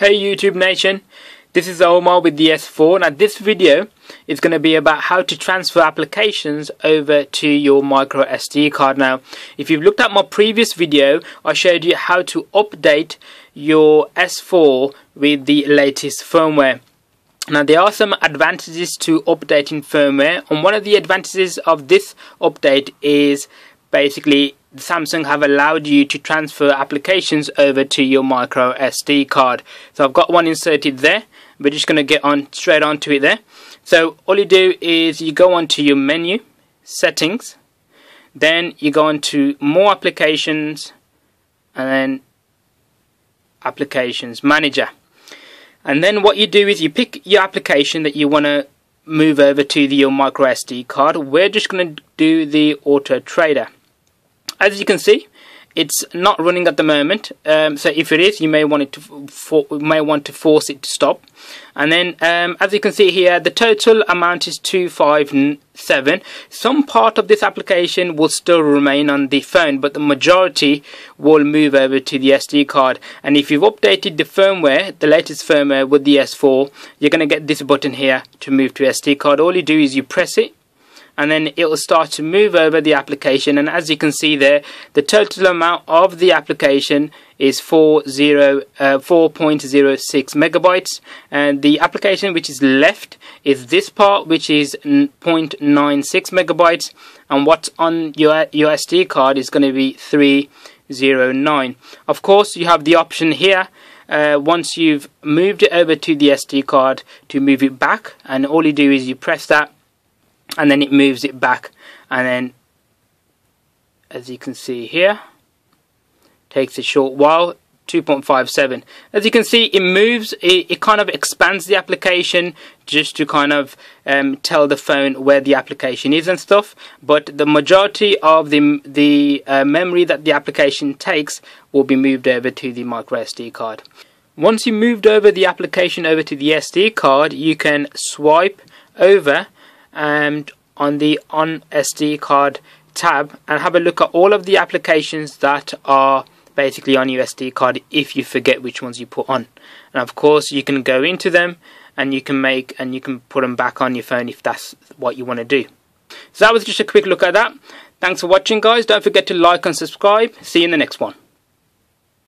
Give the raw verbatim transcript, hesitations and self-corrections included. Hey YouTube Nation, this is Omar with the S four. Now this video is going to be about how to transfer applications over to your micro S D card. Now if you've looked at my previous video, I showed you how to update your S four with the latest firmware. Now there are some advantages to updating firmware, and one of the advantages of this update is basically Samsung have allowed you to transfer applications over to your micro S D card. So I've got one inserted there. We're just going to get on straight onto it there. So all you do is you go onto your menu, settings, then you go on to more applications, and then applications manager. And then what you do is you pick your application that you want to move over to the, your micro S D card. We're just going to do the Auto Trader. As you can see, it's not running at the moment. Um, so if it is, you may want it to for, may want to force it to stop. And then, um, as you can see here, the total amount is two five seven. Some part of this application will still remain on the phone, but the majority will move over to the S D card. And if you've updated the firmware, the latest firmware with the S four, you're going to get this button here to move to S D card. All you do is you press it, and then it will start to move over the application. And as you can see there, the total amount of the application is four point zero six megabytes, and the application which is left is this part, which is zero point nine six megabytes, and what's on your, your S D card is going to be three oh nine. Of course, you have the option here, Uh, once you've moved it over to the S D card, to move it back, and all you do is you press that, and then it moves it back, and then as you can see here, takes a short while, two point five seven. As you can see, it moves, it, it kind of expands the application just to kind of um, tell the phone where the application is and stuff, but the majority of the, the uh, memory that the application takes will be moved over to the micro S D card. Once you moved over the application over to the S D card, you can swipe over and on the on S D card tab and have a look at all of the applications that are basically on your S D card if you forget which ones you put on. And of course you can go into them and you can make and you can put them back on your phone if that's what you want to do. So that was just a quick look at that. Thanks for watching, guys. Don't forget to like and subscribe. See you in the next one.